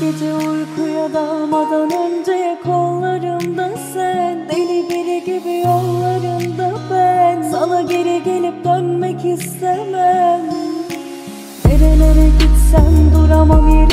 Gece uykuya dalmadan önce kollarımda sen, deli biri gibi yollarında ben. Sana geri gelip dönmek istemem. Nerelere gitsem duramam yerimde.